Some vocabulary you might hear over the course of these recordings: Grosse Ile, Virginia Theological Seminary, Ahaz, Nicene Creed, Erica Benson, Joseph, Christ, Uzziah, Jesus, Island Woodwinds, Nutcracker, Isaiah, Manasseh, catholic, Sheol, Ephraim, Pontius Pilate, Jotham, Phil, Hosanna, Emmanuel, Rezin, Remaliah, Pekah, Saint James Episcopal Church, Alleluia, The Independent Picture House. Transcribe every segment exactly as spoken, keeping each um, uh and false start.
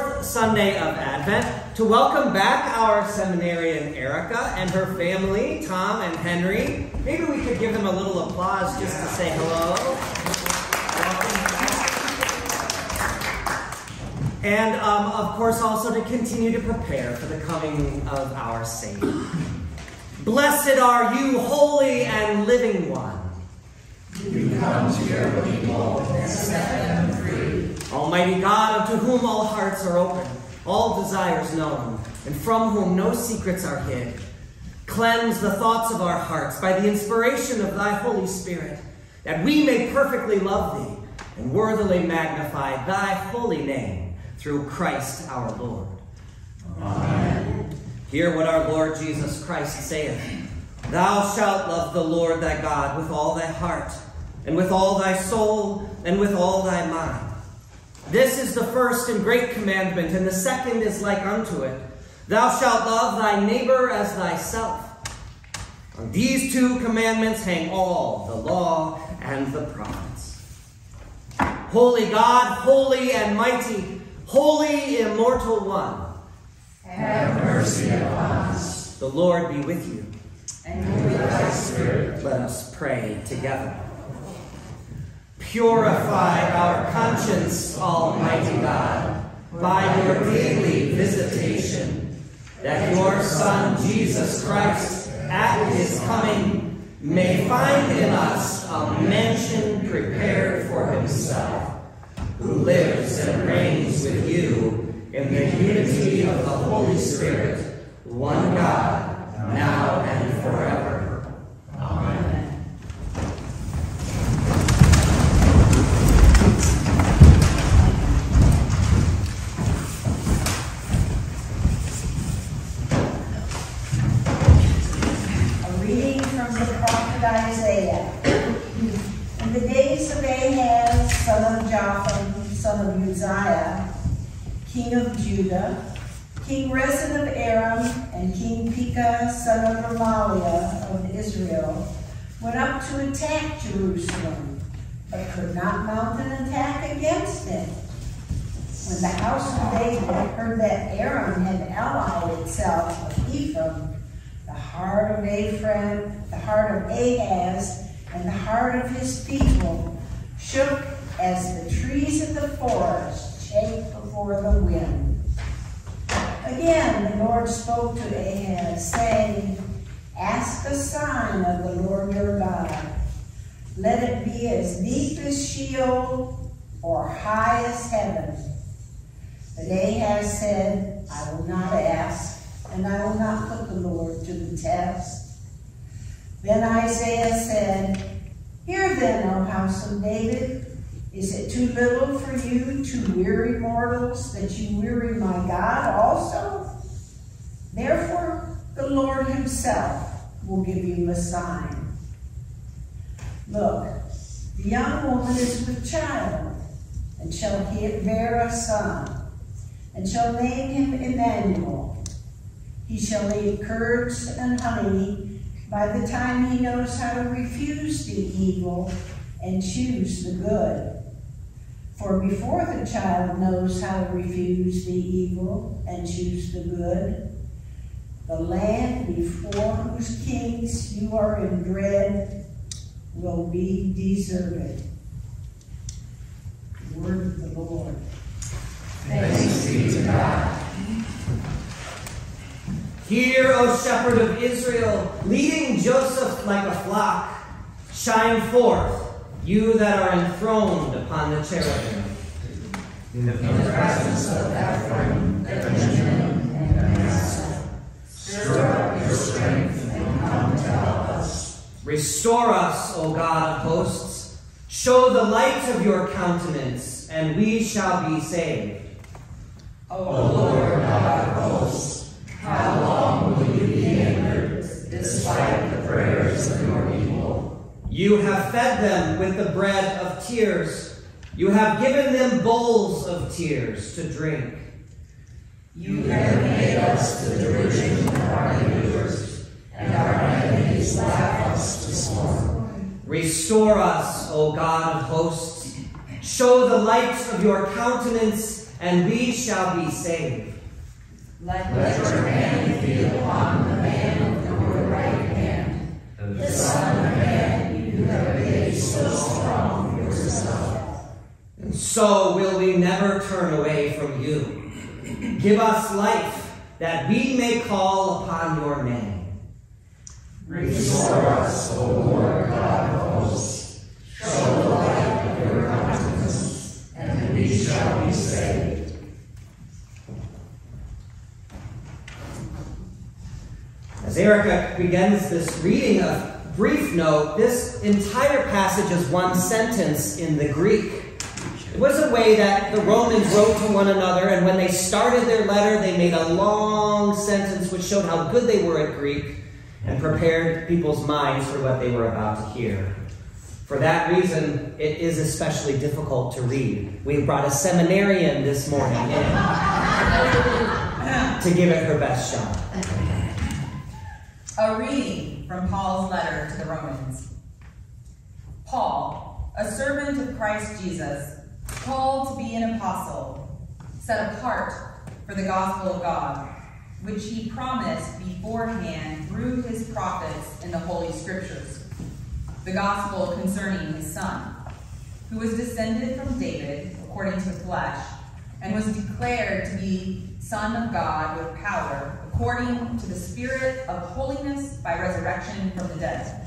fourth Sunday of Advent to welcome back our seminarian Erica and her family, Tom and Henry. Maybe we could give them a little applause just yeah. to say hello. Welcome. And um, of course also to continue to prepare for the coming of our Savior. Blessed are you, holy and living one. You come to your people and set them free. Almighty God, to whom all hearts are open, all desires known, and from whom no secrets are hid, cleanse the thoughts of our hearts by the inspiration of thy Holy Spirit, that we may perfectly love thee and worthily magnify thy holy name through Christ our Lord. Amen. Hear what our Lord Jesus Christ saith. Thou shalt love the Lord thy God with all thy heart, and with all thy soul, and with all thy mind. This is the first and great commandment, and the second is like unto it. Thou shalt love thy neighbor as thyself. On these two commandments hang all the law and the prophets. Holy God, holy and mighty, holy immortal one, have mercy upon us. The Lord be with you. And with thy spirit. Let us pray together. Purify our conscience, Almighty God, by your daily visitation, that your Son, Jesus Christ, at his coming, may find in us a mansion prepared for himself, who lives and reigns with you in the unity of the Holy Spirit, one God, now and forever. Amen. A reading from the prophet Isaiah. In the days of Ahaz, son of Jotham, son of Uzziah, king of Judah, King Rezin of Aram, and King Pekah, son of Remaliah of Israel, went up to attack Jerusalem, but could not mount an attack against it. When the house of David heard that Aram had allied itself with Ephraim, the heart of Ephraim, the heart of Ahaz, and the heart of his people shook as the trees of the forest shake before the wind. Again, the Lord spoke to Ahaz, saying, ask a sign of the Lord your God. Let it be as deep as Sheol or high as heaven. But Ahaz said, I will not ask, and I will not put the Lord to the test. Then Isaiah said, hear then, O house of David, is it too little for you, to weary mortals, that you weary my God also? Therefore, the Lord himself will give you a sign. Look, the young woman is with child, and shall bear a son, and shall name him Emmanuel. He shall eat curds and honey by the time he knows how to refuse the evil and choose the good. For before the child knows how to refuse the evil and choose the good, the land before whose kings you are in dread will be deserted. The word of the Lord. Thanks be to God. Hear, O shepherd of Israel, leading Joseph like a flock, shine forth, you that are enthroned upon the cherubim. In the presence of Ephraim, Benjamin, and Manasseh, stir up your strength and come to help us. Restore us, O God of hosts. Show the light of your countenance, and we shall be saved. O Lord God of hosts, how long will you be angered, despite the prayers of your people? You have fed them with the bread of tears. You have given them bowls of tears to drink. You have made us the derision of our neighbors, and our enemies laugh us to scorn. Restore us, O God of hosts. Show the light of your countenance, and we shall be saved. Let, Let your hand be upon the man of your right hand, the Son of Man you have made so strong for yourself. And so will we never turn away from you. Give us life, that we may call upon your name. Restore us, O Lord God of hosts. Show the light of your countenance, and we shall be saved. As Erica begins this reading of brief note, this entire passage is one sentence in the Greek. It was a way that the Romans wrote to one another, and when they started their letter, they made a long sentence which showed how good they were at Greek, and prepared people's minds for what they were about to hear. For that reason, it is especially difficult to read. We brought a seminarian this morning in to give it her best shot. A reading from Paul's letter to the Romans. Paul, a servant of Christ Jesus, called to be an apostle, set apart for the gospel of God, which he promised beforehand through his prophets in the Holy Scriptures, the gospel concerning his Son, who was descended from David according to the flesh, and was declared to be Son of God with power, according to the Spirit of holiness by resurrection from the dead.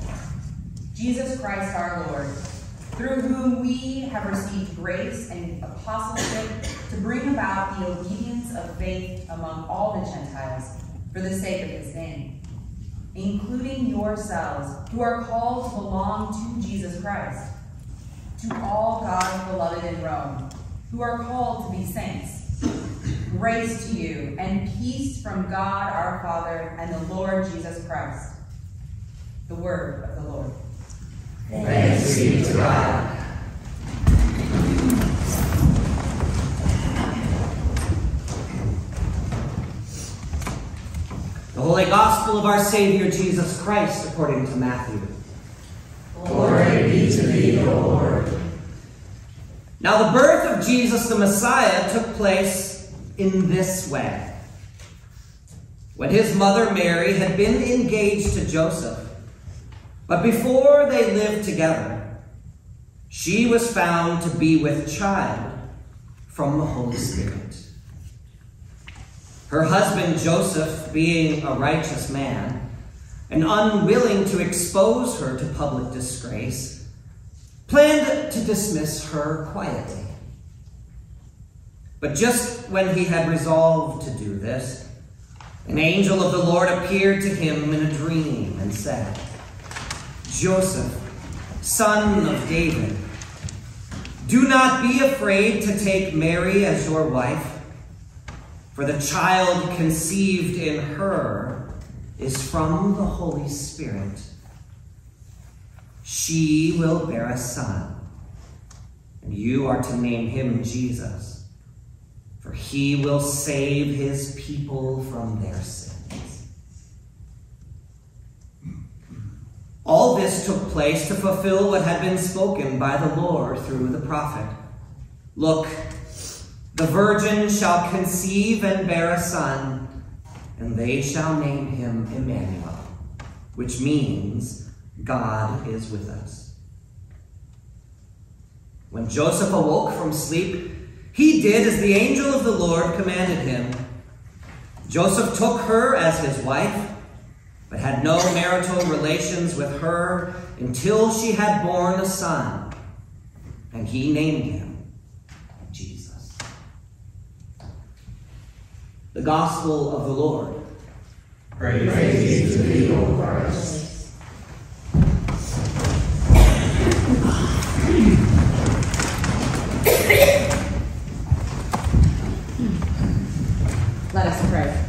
Jesus Christ our Lord, through whom we have received grace and apostleship to bring about the obedience of faith among all the Gentiles for the sake of his name, including yourselves who are called to belong to Jesus Christ, to all God's beloved in Rome, who are called to be saints. Grace to you and peace from God our Father and the Lord Jesus Christ. The word of the Lord. Thanks be to God. The Holy Gospel of our Savior Jesus Christ according to Matthew. Glory be to thee, O Lord. Now the birth of Jesus the Messiah took place in this way. When his mother Mary had been engaged to Joseph, but before they lived together, she was found to be with child from the Holy Spirit. Her husband Joseph, being a righteous man and unwilling to expose her to public disgrace, planned to dismiss her quietly. But just when he had resolved to do this, an angel of the Lord appeared to him in a dream and said, "Joseph, son of David, do not be afraid to take Mary as your wife, for the child conceived in her is from the Holy Spirit. She will bear a son, and you are to name him Jesus, for he will save his people from their sins." All this took place to fulfill what had been spoken by the Lord through the prophet. "Look, the virgin shall conceive and bear a son, and they shall name him Emmanuel," which means God is with us. When Joseph awoke from sleep, he did as the angel of the Lord commanded him. Joseph took her as his wife, but had no marital relations with her until she had borne a son, and he named him Jesus. The Gospel of the Lord. Praise, Praise to thee, O Christ. Let us pray.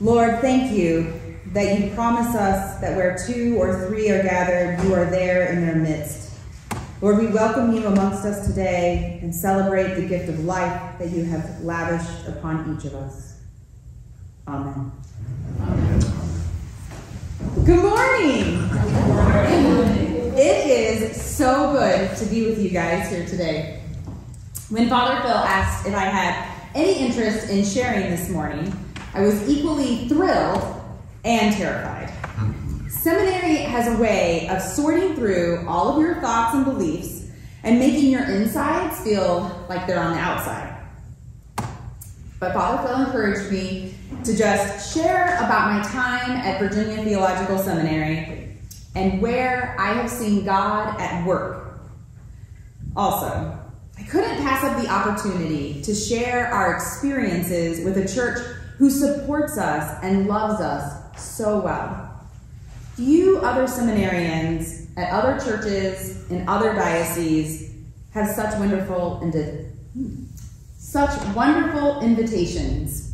Lord, thank you that you promise us that where two or three are gathered, you are there in their midst. Lord, we welcome you amongst us today and celebrate the gift of life that you have lavished upon each of us. Amen. Amen. Good morning. Good morning. It is so good to be with you guys here today. When Father Phil asked if I had any interest in sharing this morning, I was equally thrilled and terrified. Seminary has a way of sorting through all of your thoughts and beliefs and making your insides feel like they're on the outside. But Father Phil encouraged me to just share about my time at Virginia Theological Seminary and where I have seen God at work. Also, I couldn't pass up the opportunity to share our experiences with a church who supports us and loves us so well. Few other seminarians at other churches in other dioceses have such wonderful and such wonderful invitations.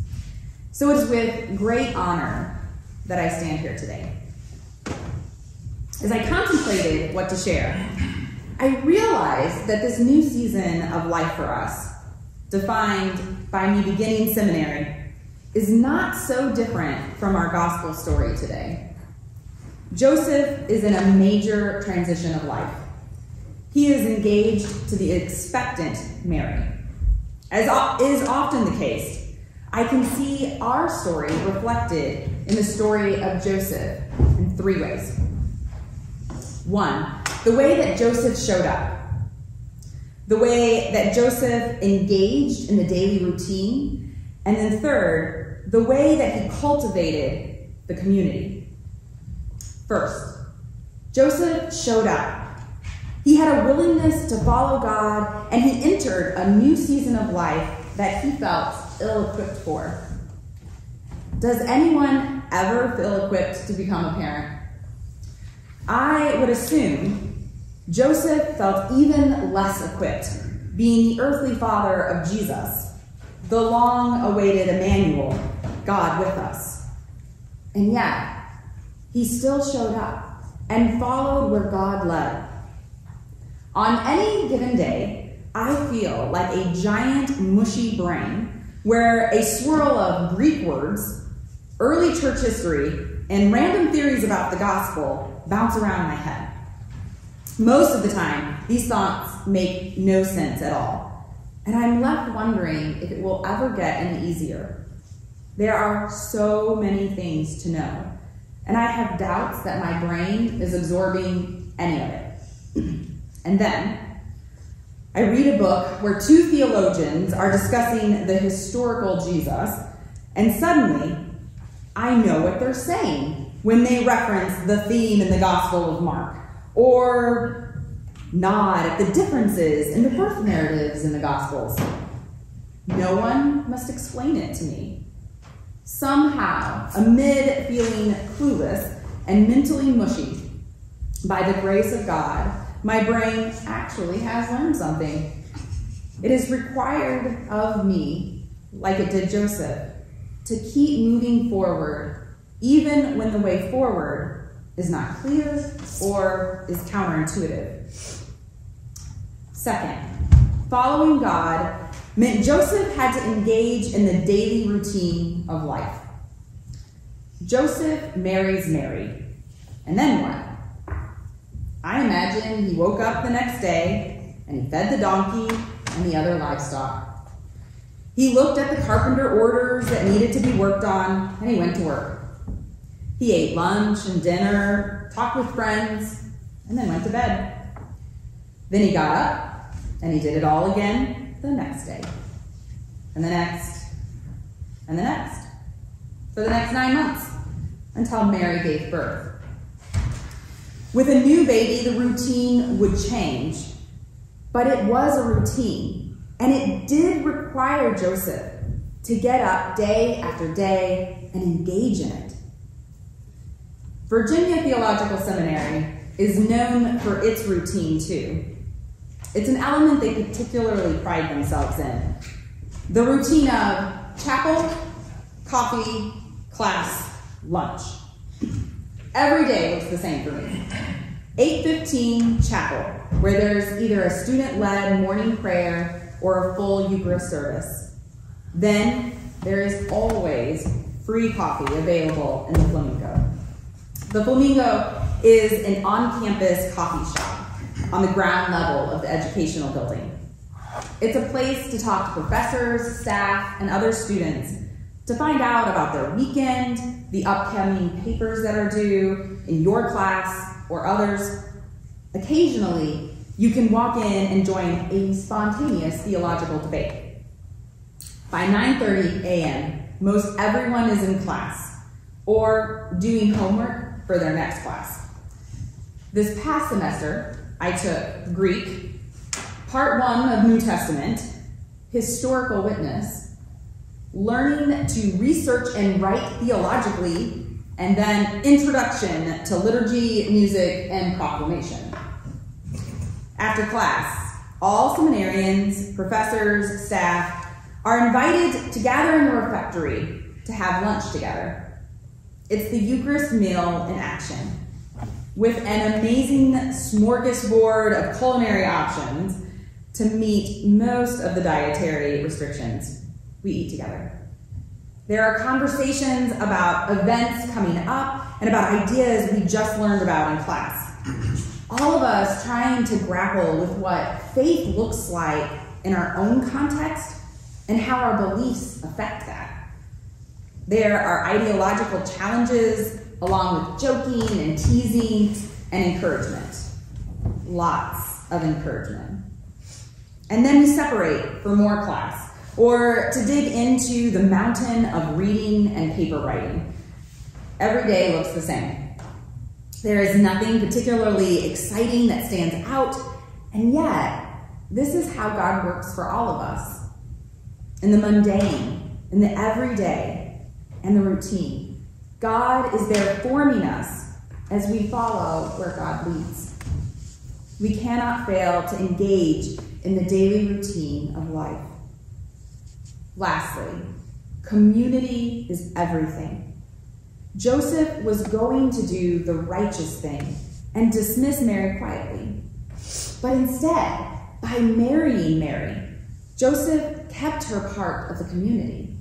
So it is with great honor that I stand here today. As I contemplated what to share, I realized that this new season of life for us, defined by me beginning seminary, is not so different from our gospel story today. Joseph is in a major transition of life. He is engaged to the expectant Mary. As is often the case, I can see our story reflected in the story of Joseph in three ways. One, the way that Joseph showed up, the way that Joseph engaged in the daily routine, and then third, the way that he cultivated the community. First, Joseph showed up. He had a willingness to follow God, and he entered a new season of life that he felt ill-equipped for. Does anyone ever feel equipped to become a parent? I would assume Joseph felt even less equipped, being the earthly father of Jesus, the long-awaited Emmanuel, God with us. And yet, he still showed up and followed where God led. On any given day, I feel like a giant mushy brain where a swirl of Greek words, early church history, and random theories about the gospel bounce around my head. Most of the time, these thoughts make no sense at all, and I'm left wondering if it will ever get any easier. There are so many things to know, and I have doubts that my brain is absorbing any of it. And then I read a book where two theologians are discussing the historical Jesus, and suddenly I know what they're saying when they reference the theme in the Gospel of Mark, or nod at the differences in the birth narratives in the Gospels. No one must explain it to me. Somehow, amid feeling clueless and mentally mushy, by the grace of God, my brain actually has learned something. It is required of me, like it did Joseph, to keep moving forward, even when the way forward is not clear or is counterintuitive. Second, following God meant Joseph had to engage in the daily routine of life. Joseph marries Mary, and then what? I imagine he woke up the next day, and he fed the donkey and the other livestock. He looked at the carpenter orders that needed to be worked on, and he went to work. He ate lunch and dinner, talked with friends, and then went to bed. Then he got up, and he did it all again the next day, and the next, and the next, for the next nine months, until Mary gave birth. With a new baby, the routine would change, but it was a routine, and it did require Joseph to get up day after day and engage in it. Virginia Theological Seminary is known for its routine, too. It's an element they particularly pride themselves in. The routine of chapel, coffee, class, lunch. Every day looks the same for me. eight fifteen chapel, where there's either a student-led morning prayer or a full Eucharist service. Then there is always free coffee available in the Flamingo. The Flamingo is an on-campus coffee shop on the ground level of the educational building. It's a place to talk to professors, staff, and other students to find out about their weekend, the upcoming papers that are due in your class or others. Occasionally, you can walk in and join a spontaneous theological debate. By nine thirty a m, most everyone is in class or doing homework for their next class. This past semester, I took Greek, Part One of New Testament, Historical Witness, Learning to Research and Write Theologically, and then Introduction to Liturgy, Music, and Proclamation. After class, all seminarians, professors, staff are invited to gather in the refectory to have lunch together. It's the Eucharist meal in action, with an amazing smorgasbord of culinary options to meet most of the dietary restrictions we eat together. There are conversations about events coming up and about ideas we just learned about in class. All of us trying to grapple with what faith looks like in our own context and how our beliefs affect that. There are ideological challenges along with joking and teasing and encouragement. Lots of encouragement. And then we separate for more class, or to dig into the mountain of reading and paper writing. Every day looks the same. There is nothing particularly exciting that stands out, and yet, this is how God works for all of us. In the mundane, in the everyday, and the routine, God is there forming us as we follow where God leads. We cannot fail to engage in the daily routine of life. Lastly, community is everything. Joseph was going to do the righteous thing and dismiss Mary quietly. But instead, by marrying Mary, Joseph kept her part of the community.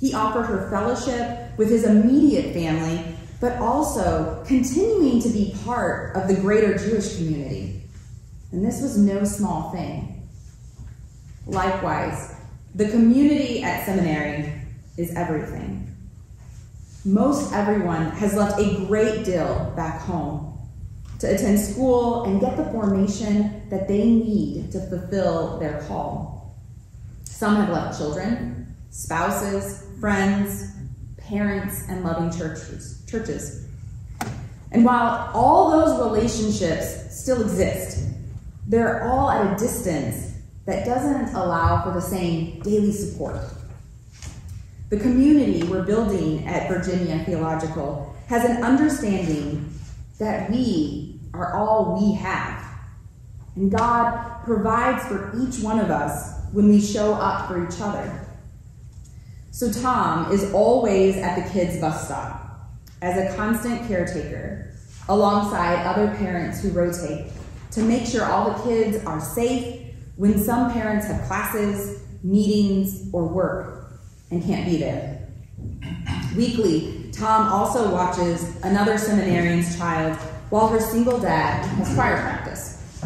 He offered her fellowship with his immediate family, but also continuing to be part of the greater Jewish community. And this was no small thing. Likewise, the community at seminary is everything. Most everyone has left a great deal back home to attend school and get the formation that they need to fulfill their call. Some have left children, spouses, friends, parents, and loving churches. churches. And while all those relationships still exist, they're all at a distance that doesn't allow for the same daily support. The community we're building at Virginia Theological has an understanding that we are all we have, and God provides for each one of us when we show up for each other. So Tom is always at the kids' bus stop as a constant caretaker, alongside other parents who rotate, to make sure all the kids are safe when some parents have classes, meetings, or work and can't be there. Weekly, Tom also watches another seminarian's child while her single dad has choir practice.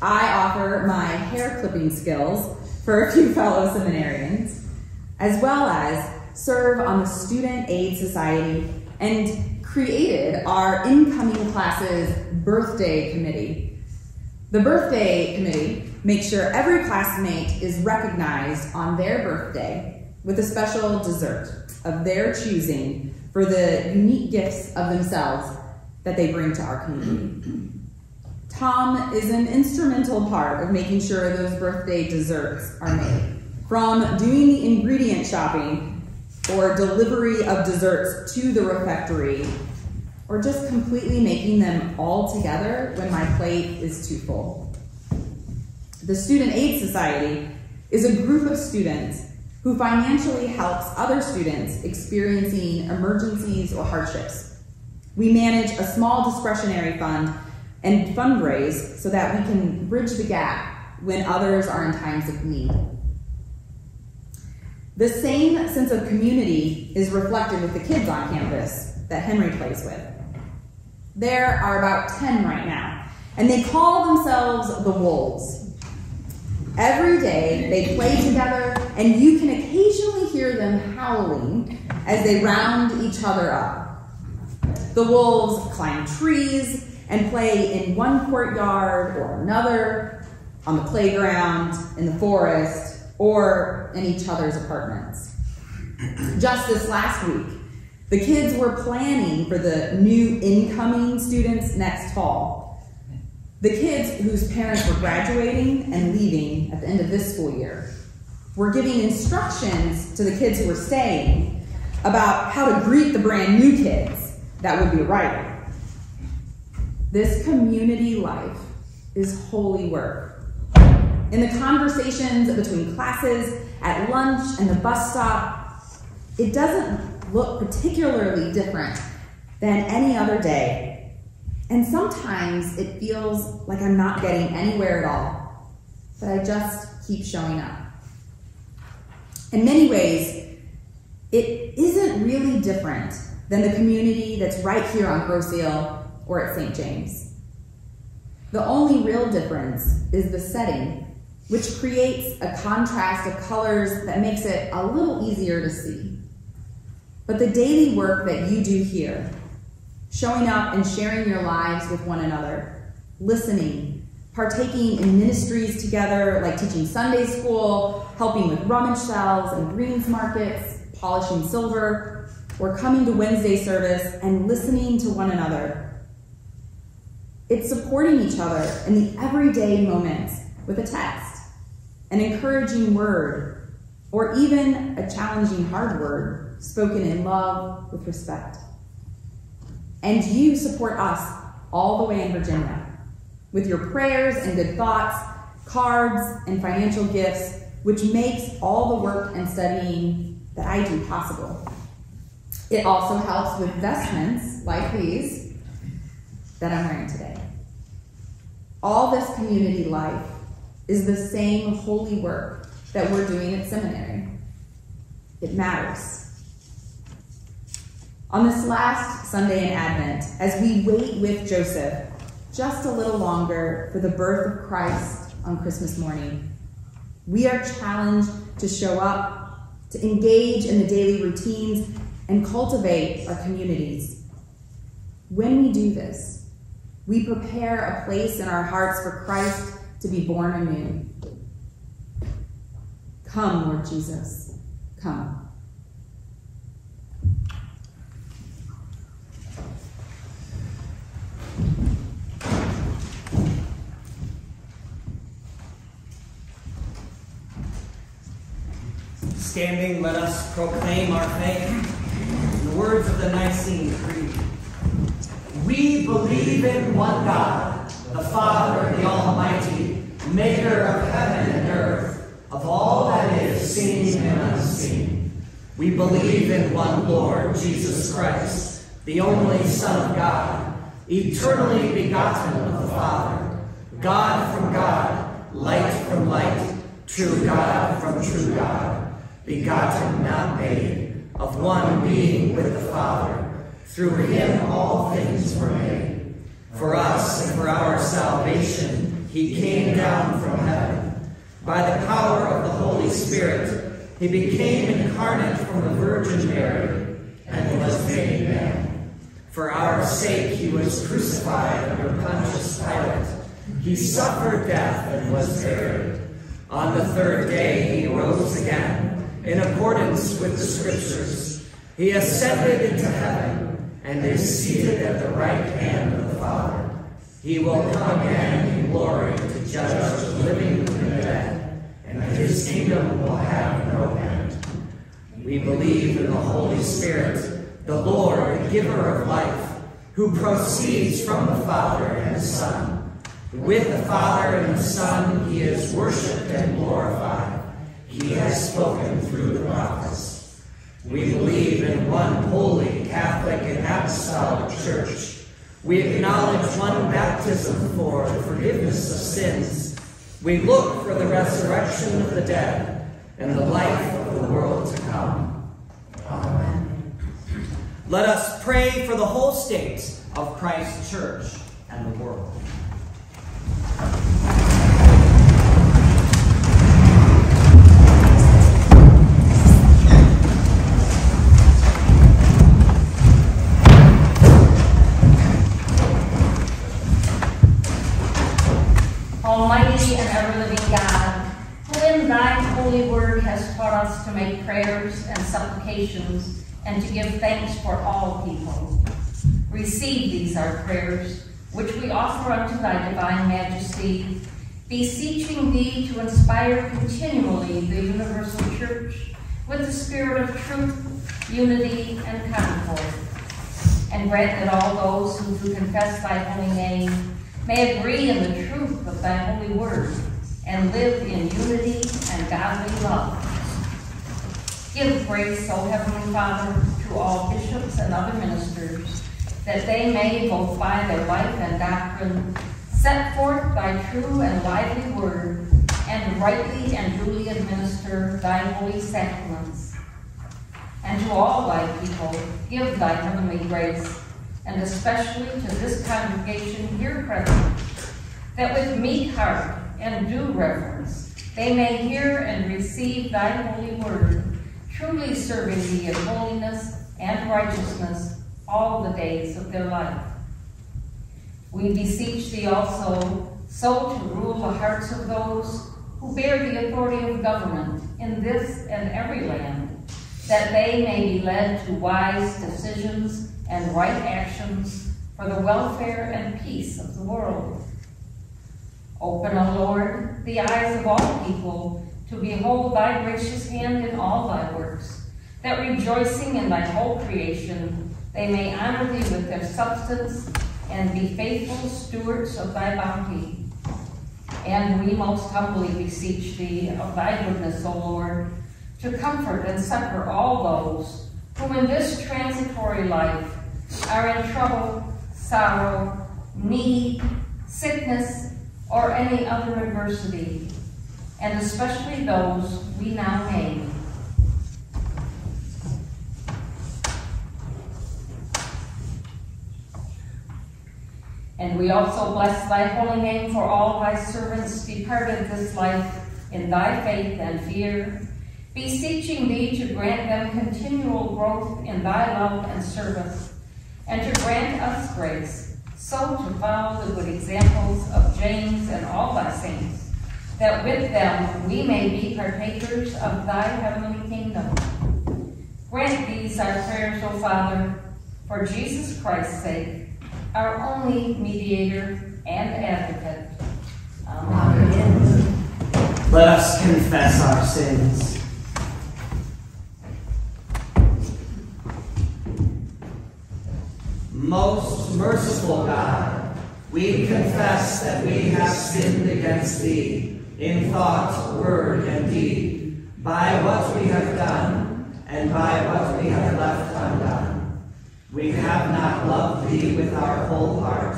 I offer my hair clipping skills for a few fellow seminarians, as well as serve on the Student Aid Society and created our incoming classes birthday committee. The birthday committee makes sure every classmate is recognized on their birthday with a special dessert of their choosing for the unique gifts of themselves that they bring to our community. Tom is an instrumental part of making sure those birthday desserts are made, from doing the ingredient shopping or delivery of desserts to the refectory, or just completely making them all together when my plate is too full. The Student Aid Society is a group of students who financially helps other students experiencing emergencies or hardships. We manage a small discretionary fund and fundraise so that we can bridge the gap when others are in times of need. The same sense of community is reflected with the kids on campus that Henry plays with. There are about ten right now, and they call themselves the Wolves. Every day they play together, and you can occasionally hear them howling as they round each other up. The wolves climb trees and play in one courtyard or another, on the playground, in the forest, or in each other's apartments. Just this last week, the kids were planning for the new incoming students next fall. The kids whose parents were graduating and leaving at the end of this school year were giving instructions to the kids who were staying about how to greet the brand new kids that would be arriving. This community life is holy work. In the conversations between classes, at lunch, and the bus stop, it doesn't look particularly different than any other day. And sometimes it feels like I'm not getting anywhere at all, but I just keep showing up. In many ways, it isn't really different than the community that's right here on Grosse Ile or at Saint James. The only real difference is the setting, which creates a contrast of colors that makes it a little easier to see. But the daily work that you do here, showing up and sharing your lives with one another, listening, partaking in ministries together, like teaching Sunday school, helping with rummage sales and greens markets, polishing silver, or coming to Wednesday service and listening to one another. It's supporting each other in the everyday moments with a text, an encouraging word, or even a challenging hard word, spoken in love with respect. And you support us all the way in Virginia with your prayers and good thoughts, cards, and financial gifts, which makes all the work and studying that I do possible. It also helps with vestments like these that I'm wearing today. All this community life is the same holy work that we're doing at seminary. It matters. On this last Sunday in Advent, as we wait with Joseph just a little longer for the birth of Christ on Christmas morning, we are challenged to show up, to engage in the daily routines, and cultivate our communities. When we do this, we prepare a place in our hearts for Christ to be born anew. Come, Lord Jesus, come. Standing, let us proclaim our faith in the words of the Nicene Creed. We believe in one God, the Father, the Almighty, maker of heaven and earth, of all that is seen and unseen. We believe in one Lord, Jesus Christ, the only Son of God, eternally begotten of the Father, God from God, light from light, true God from true God, begotten, not made, of one being with the Father. Through him all things were made. For us and for our salvation, he came down from heaven. By the power of the Holy Spirit, he became incarnate from the Virgin Mary and was made man. For our sake, he was crucified under Pontius Pilate. He suffered death and was buried. On the third day, he rose again, in accordance with the Scriptures. He ascended into heaven and is seated at the right hand of the Father. He will come again in glory to judge the living and the dead, and his kingdom will have no end. We believe in the Holy Spirit, the Lord, the giver of life, who proceeds from the Father and the Son. With the Father and the Son, he is worshipped and glorified. He has spoken through the prophets. We believe in one holy, Catholic, and apostolic church. We acknowledge one baptism for the forgiveness of sins. We look for the resurrection of the dead and the life of the world to come. Amen. Let us pray for the whole state of Christ's church and the world. prayers and supplications, and to give thanks for all people. Receive these our prayers, which we offer unto thy divine majesty, beseeching thee to inspire continually the universal church with the spirit of truth, unity, and concord, and grant that all those who do confess thy holy name may agree in the truth of thy holy word, and live in unity and godly love. Give grace, O Heavenly Father, to all bishops and other ministers, that they may, both by their life and doctrine, set forth thy true and lively word, and rightly and duly administer thy holy sacraments. And to all thy people, give thy heavenly grace, and especially to this congregation here present, that with meek heart and due reverence they may hear and receive thy holy word, truly serving thee in holiness and righteousness all the days of their life. We beseech thee also so to rule the hearts of those who bear the authority of government in this and every land, that they may be led to wise decisions and right actions for the welfare and peace of the world. Open, O Lord, the eyes of all people to behold thy gracious hand in all thy works, that rejoicing in thy whole creation, they may honor thee with their substance and be faithful stewards of thy bounty. And we most humbly beseech thee of thy goodness, O Lord, to comfort and succor all those who in this transitory life are in trouble, sorrow, need, sickness, or any other adversity, and especially those we now name. And we also bless thy holy name for all thy servants departed this life in thy faith and fear, beseeching thee to grant them continual growth in thy love and service, and to grant us grace so to follow the good examples of James and all thy saints, that with them we may be partakers of thy heavenly kingdom. Grant these our prayers, O Father, for Jesus Christ's sake, our only mediator and advocate. Amen. Amen. Let us confess our sins. Most merciful God, we confess that we have sinned against thee in thought, word, and deed, by what we have done and by what we have left undone. We have not loved thee with our whole heart.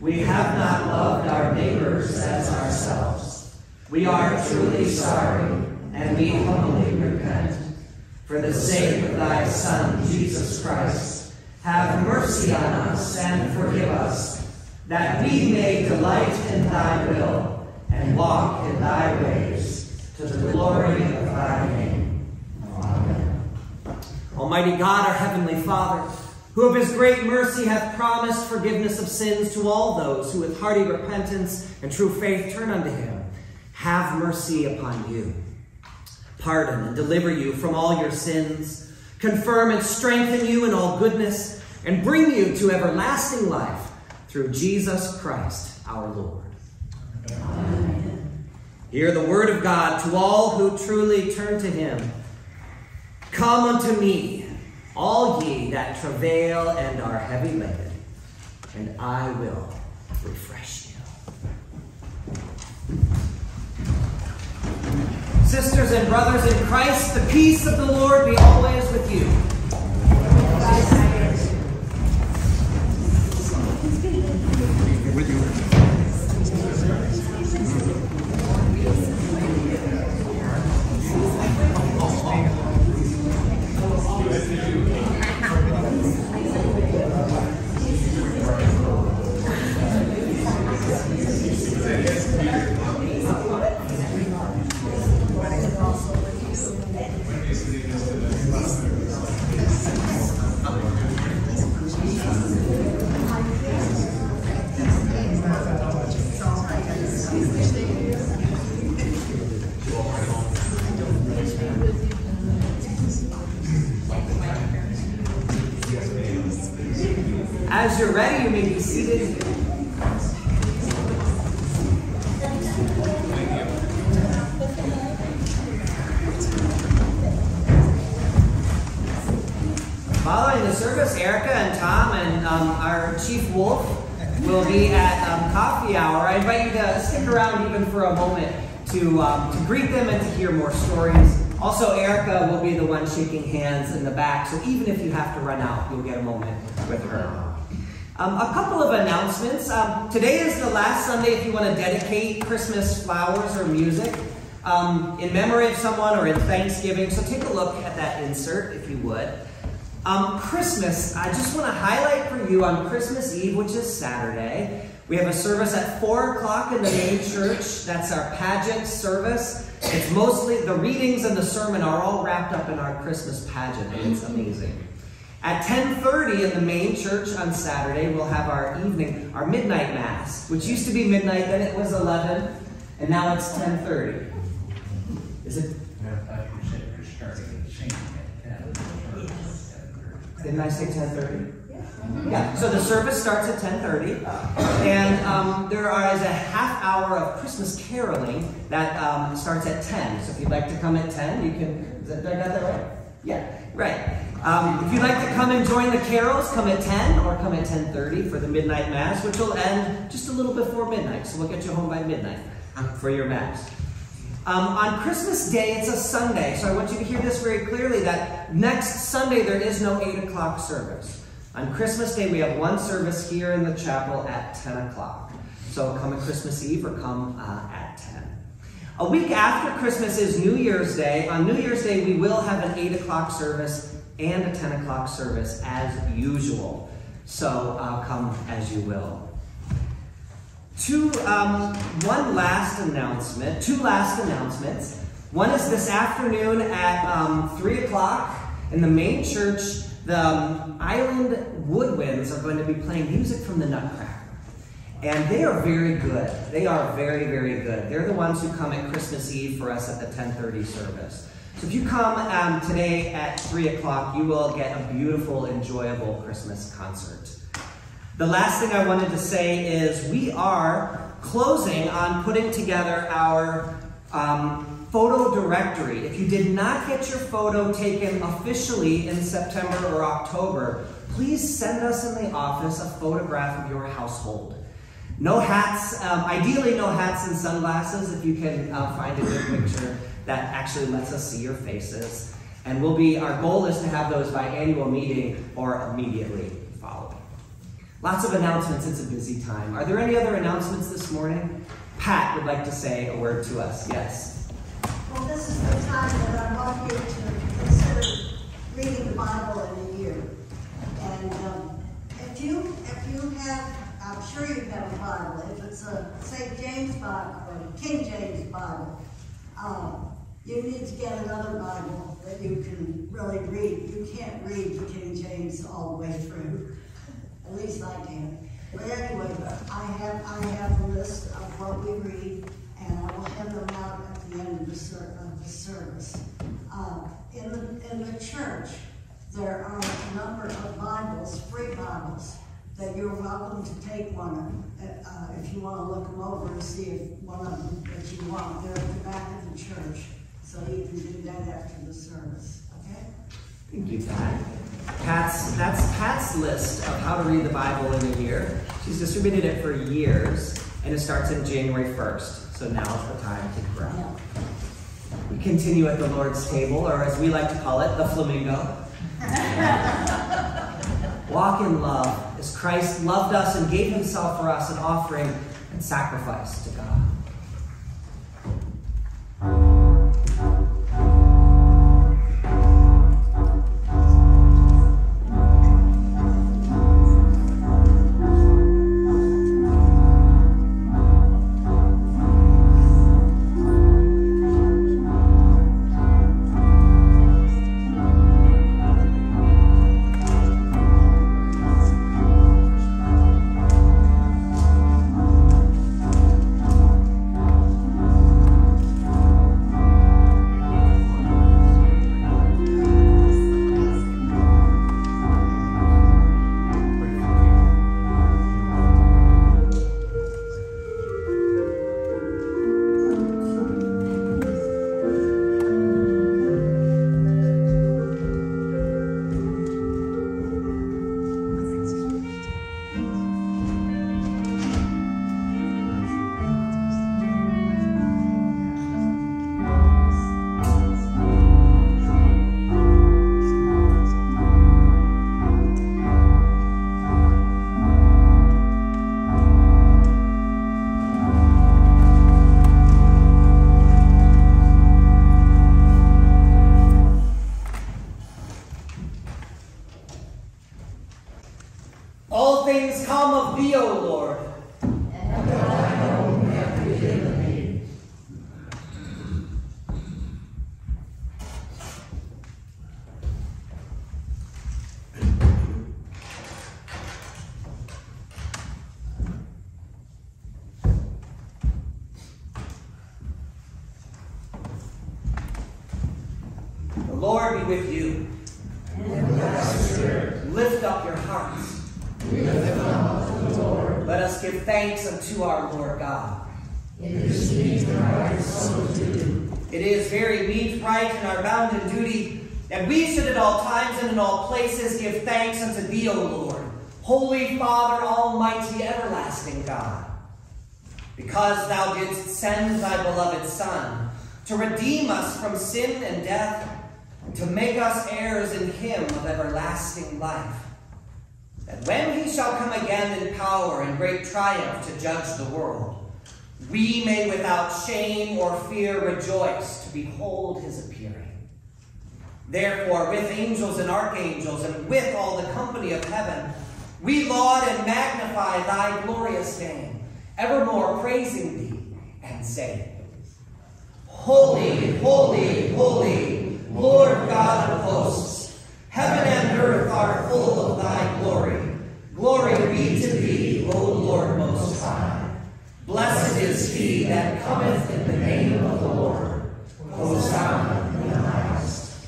We have not loved our neighbors as ourselves. We are truly sorry, and we humbly repent. For the sake of thy Son, Jesus Christ, have mercy on us and forgive us, that we may delight in thy will and walk in thy ways, to the glory of thy name. Amen. Almighty God, our heavenly Father, who of his great mercy hath promised forgiveness of sins to all those who with hearty repentance and true faith turn unto him, have mercy upon you. Pardon and deliver you from all your sins, confirm and strengthen you in all goodness, and bring you to everlasting life through Jesus Christ our Lord. Amen. Hear the word of God to all who truly turn to him. Come unto me, all ye that travail and are heavy laden, and I will refresh you. Sisters and brothers in Christ, the peace of the Lord be always with you. As you're ready, you may be seated. Following the service, Erica and Tom and um, our Chief Wolf will be at um, coffee hour. I invite you to stick around even for a moment to, um, to greet them and to hear more stories. Also, Erica will be the one shaking hands in the back, so even if you have to run out, you'll get a moment with her. Um, a couple of announcements. Um, today is the last Sunday if you want to dedicate Christmas flowers or music um, in memory of someone or in Thanksgiving, so take a look at that insert if you would. Um, Christmas, I just want to highlight for you on Christmas Eve, which is Saturday, we have a service at four o'clock in the main church. That's our pageant service. It's mostly, the readings and the sermon are all wrapped up in our Christmas pageant, and it's amazing. At ten thirty in the main church on Saturday, we'll have our evening, our midnight mass, which used to be midnight, then it was eleven, and now it's ten thirty. Is it? Didn't I say ten thirty? Yeah, so the service starts at ten thirty, and um, there is a half hour of Christmas caroling that um, starts at ten, so if you'd like to come at ten, you can, did I got that right? Yeah, right. Um, if you'd like to come and join the carols, come at ten or come at ten thirty for the midnight mass, which will end just a little before midnight, so we'll get you home by midnight for your mass. Um, on Christmas Day, it's a Sunday, so I want you to hear this very clearly, that next Sunday there is no eight o'clock service. On Christmas Day, we have one service here in the chapel at ten o'clock. So come on Christmas Eve or come uh, at ten. A week after Christmas is New Year's Day. On New Year's Day, we will have an eight o'clock service and a ten o'clock service as usual. So uh, come as you will. Two, um, one last announcement, two last announcements. One is this afternoon at um, three o'clock in the main church. The um, Island Woodwinds are going to be playing music from the Nutcracker. And they are very good. They are very, very good. They're the ones who come at Christmas Eve for us at the ten thirty service. So if you come um, today at three o'clock, you will get a beautiful, enjoyable Christmas concert. The last thing I wanted to say is we are closing on putting together our um, photo directory. If you did not get your photo taken officially in September or October, please send us in the office a photograph of your household. No hats, um, ideally no hats and sunglasses if you can uh, find a good picture that actually lets us see your faces. And we'll be, our goal is to have those by annual meeting or immediately following. Lots of announcements, it's a busy time. Are there any other announcements this morning? Pat would like to say a word to us, yes. Well, this is the time that I'm all here to consider reading the Bible in a year. And um, if you if you have, I'm sure you have a Bible, if it's a Saint James Bible or a King James Bible, um, you need to get another Bible that you can really read. You can't read the King James all the way through. At least I can. But anyway, I have I have a list of what we read, and I will hand them out at the end of the, ser of the service. Uh, in the in the church, there are a number of Bibles, free Bibles, that you're welcome to take one of, uh, if you want to look them over and see if one of them that you want. They're at the back of the church, so you can do that after the service. Okay. Thank you, Pat. Pat's, that's Pat's list of how to read the Bible in a year. She's distributed it for years, and it starts in January first. So now is the time to grab. We continue at the Lord's table, or as we like to call it, the flamingo. Walk in love as Christ loved us and gave himself for us, an offering and sacrifice to God. things come of thee, O Lord. And thy own have forgiven me. The Lord be with you. And with thy spirit. Lift up your hearts. We lift up the Lord. Let us give thanks unto our Lord God. It is meet and right so to do. It is very meet, right, and our bounden duty that we should at all times and in all places give thanks unto thee, O Lord, Holy Father, Almighty, everlasting God. Because thou didst send thy beloved Son to redeem us from sin and death, to make us heirs in him of everlasting life. That when he shall come again in power and great triumph to judge the world, we may without shame or fear rejoice to behold his appearing. Therefore, with angels and archangels, and with all the company of heaven, we laud and magnify thy glorious name, evermore praising thee, and saying, Holy, holy, holy, Lord God of hosts, heaven and earth are full of thy glory. Glory be to thee, O Lord Most High. Blessed is he that cometh in the name of the Lord. Hosanna in the highest.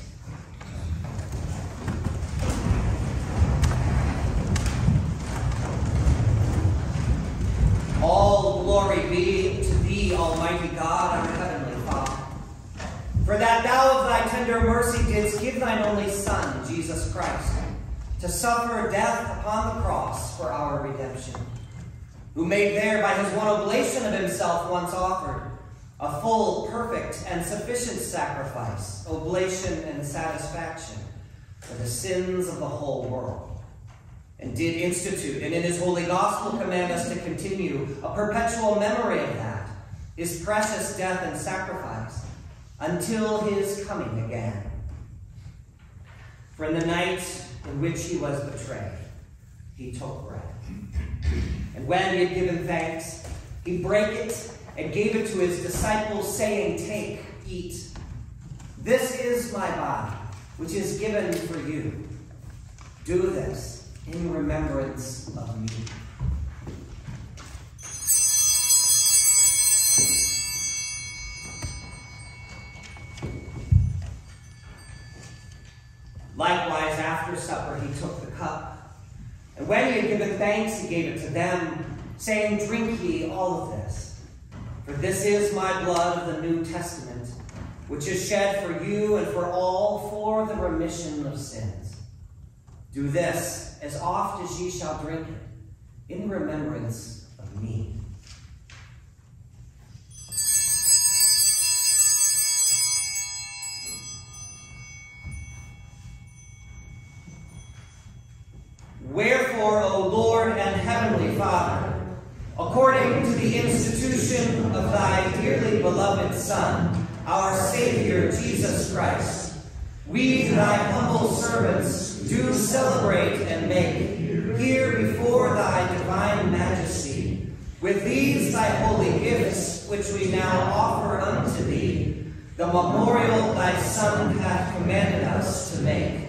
All glory be to thee, Almighty God, our heavenly Father, for that thou of thy tender mercy didst give thine only Son, Jesus Christ, to suffer death upon the cross for our redemption, who made there by his one oblation of himself once offered a full, perfect, and sufficient sacrifice, oblation and satisfaction for the sins of the whole world, and did institute, and in his holy gospel command us to continue a perpetual memory of that, his precious death and sacrifice, until his coming again. For in the night in which he was betrayed, he took bread. And when he had given thanks, he brake it and gave it to his disciples, saying, Take, eat. This is my body, which is given for you. Do this in remembrance of me. Likewise, after supper, he took the cup. And when he had given thanks, he gave it to them, saying, Drink ye all of this. For this is my blood of the New Testament, which is shed for you and for all for the remission of sins. Do this, as oft as ye shall drink it, in remembrance of me. Wherefore, O Lord and heavenly Father, according to the institution of thy dearly beloved Son, our Savior Jesus Christ, we, thy humble servants, do celebrate and make here before thy divine majesty, with these thy holy gifts, which we now offer unto thee, the memorial thy Son hath commanded us to make,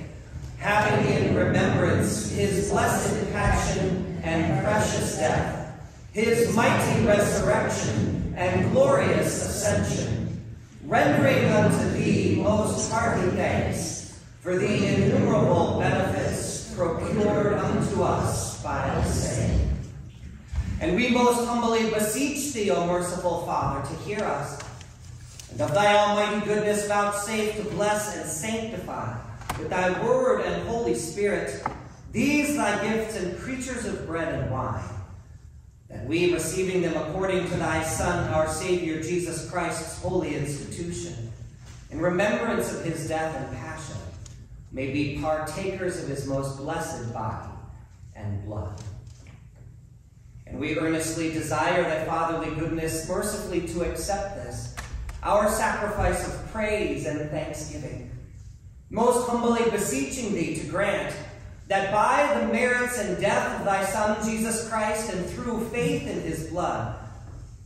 having in remembrance his blessed passion and precious death, his mighty resurrection and glorious ascension, rendering unto thee most hearty thanks for the innumerable benefits procured unto us by the same. And we most humbly beseech thee, O merciful Father, to hear us, and of thy almighty goodness vouchsafe to bless and sanctify with thy word and Holy Spirit these thy gifts and creatures of bread and wine, that we, receiving them according to thy Son, our Savior Jesus Christ's holy institution, in remembrance of his death and passion, may be partakers of his most blessed body and blood. And we earnestly desire thy fatherly goodness mercifully to accept this, our sacrifice of praise and thanksgiving, most humbly beseeching thee to grant that by the merits and death of thy Son, Jesus Christ, and through faith in his blood,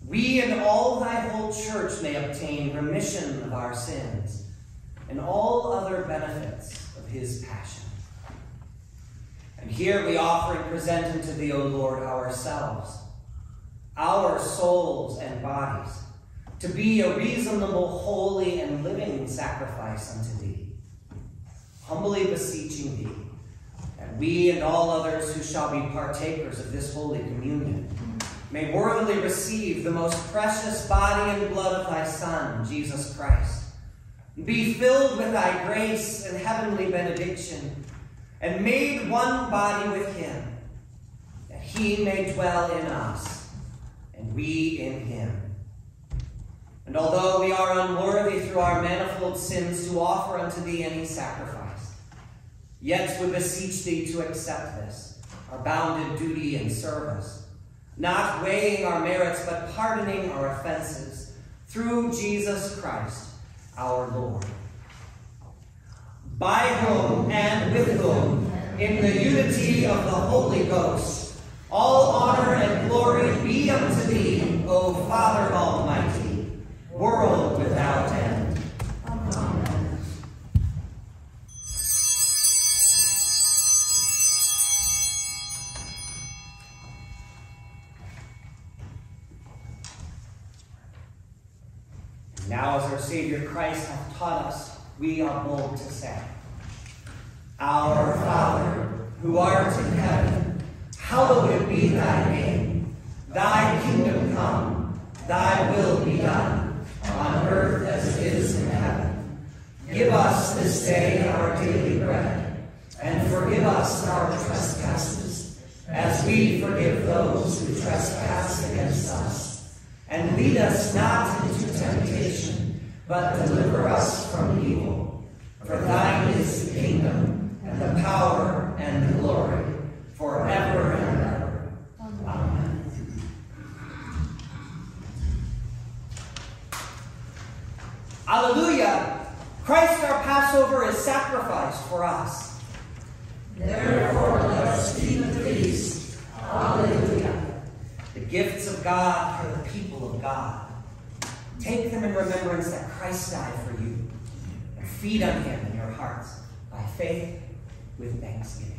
we and all thy whole church may obtain remission of our sins and all other benefits of his passion. And here we offer and present unto thee, O Lord, ourselves, our souls and bodies, to be a reasonable, holy, and living sacrifice unto thee, humbly beseeching thee, that we and all others who shall be partakers of this holy communion may worthily receive the most precious body and blood of thy Son, Jesus Christ, be filled with thy grace and heavenly benediction, and made one body with him, that he may dwell in us, and we in him. And although we are unworthy through our manifold sins to offer unto thee any sacrifice, yet we beseech thee to accept this, our bounden duty and service, not weighing our merits, but pardoning our offenses, through Jesus Christ, our Lord, by whom and with whom, in the unity of the Holy Ghost, all honor and glory be unto thee, O Father Almighty, world without end. Amen. And now, as our Savior Christ hath taught us, we are bold to say, Our Father, who art in heaven, hallowed be thy name. Thy kingdom come, thy will be done, on earth as it is in heaven. Give us this day our daily bread, and forgive us our trespasses, as we forgive those who trespass against us. And lead us not into temptation, but deliver us from evil. For thine is the kingdom, and the power, and the glory, forever and ever. Amen. Alleluia! Christ our Passover is sacrificed for us. Therefore let us keep the feast. Alleluia! The gifts of God for the people of God. Take them in remembrance that Christ died for you, and feed on him in your hearts by faith with thanksgiving.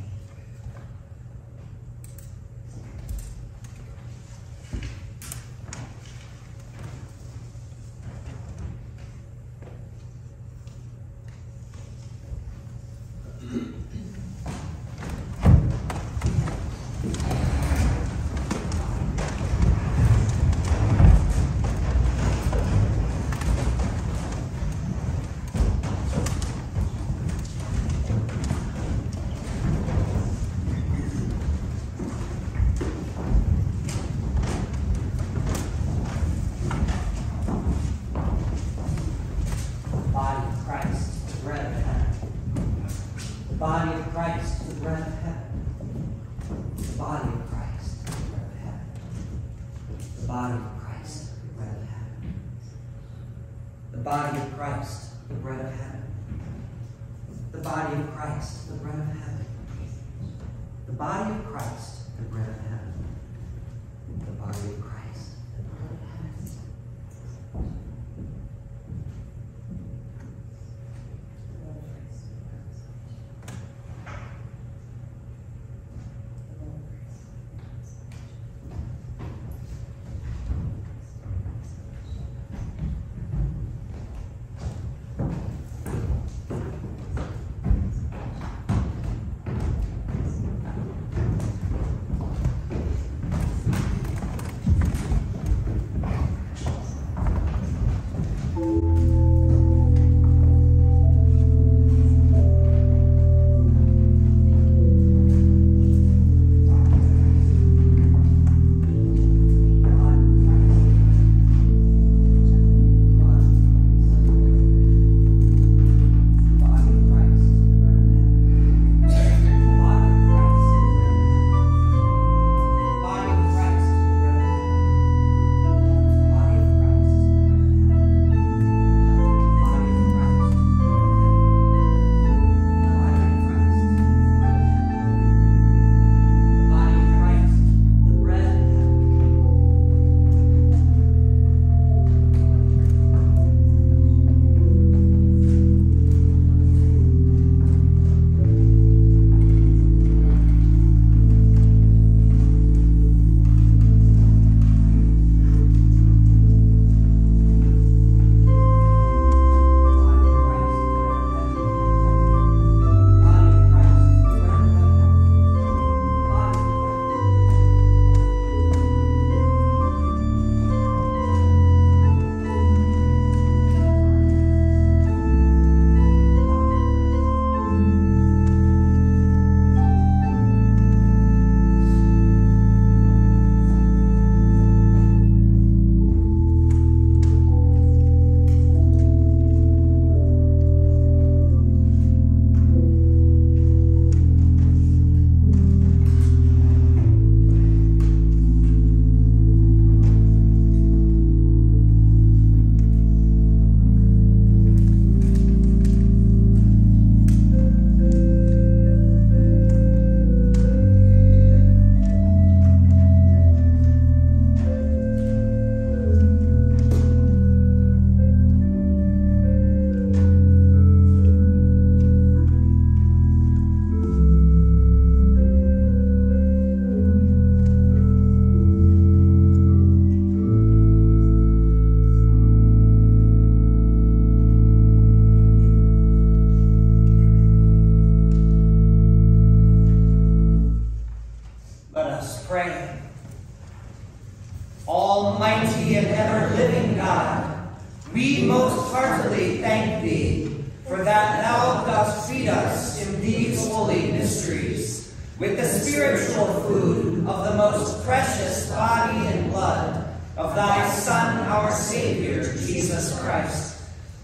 We most heartily thank thee for that thou dost feed us in these holy mysteries with the spiritual food of the most precious body and blood of thy Son, our Savior, Jesus Christ,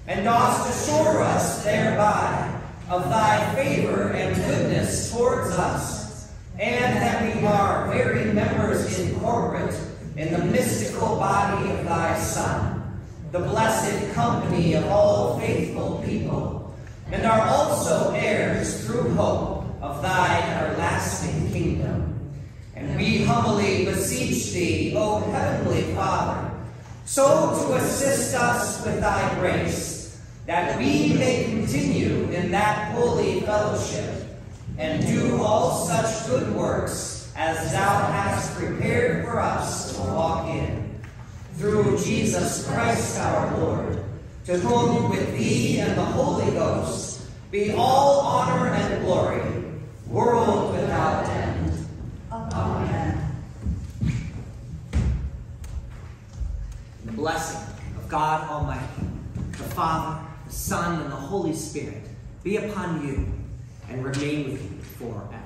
and dost assure us thereby of thy favor and goodness towards us, and that we are very members in corporate in the mystical body of thy Son, the blessed company of all faithful people, and are also heirs through hope of thy everlasting kingdom. And we humbly beseech thee, O heavenly Father, so to assist us with thy grace, that we may continue in that holy fellowship, and do all such good works as thou hast prepared for us to walk in. Through Jesus Christ our Lord, to whom with thee and the Holy Ghost be all honor and glory, world without end. Amen. The blessing of God Almighty, the Father, the Son, and the Holy Spirit be upon you and remain with you forever.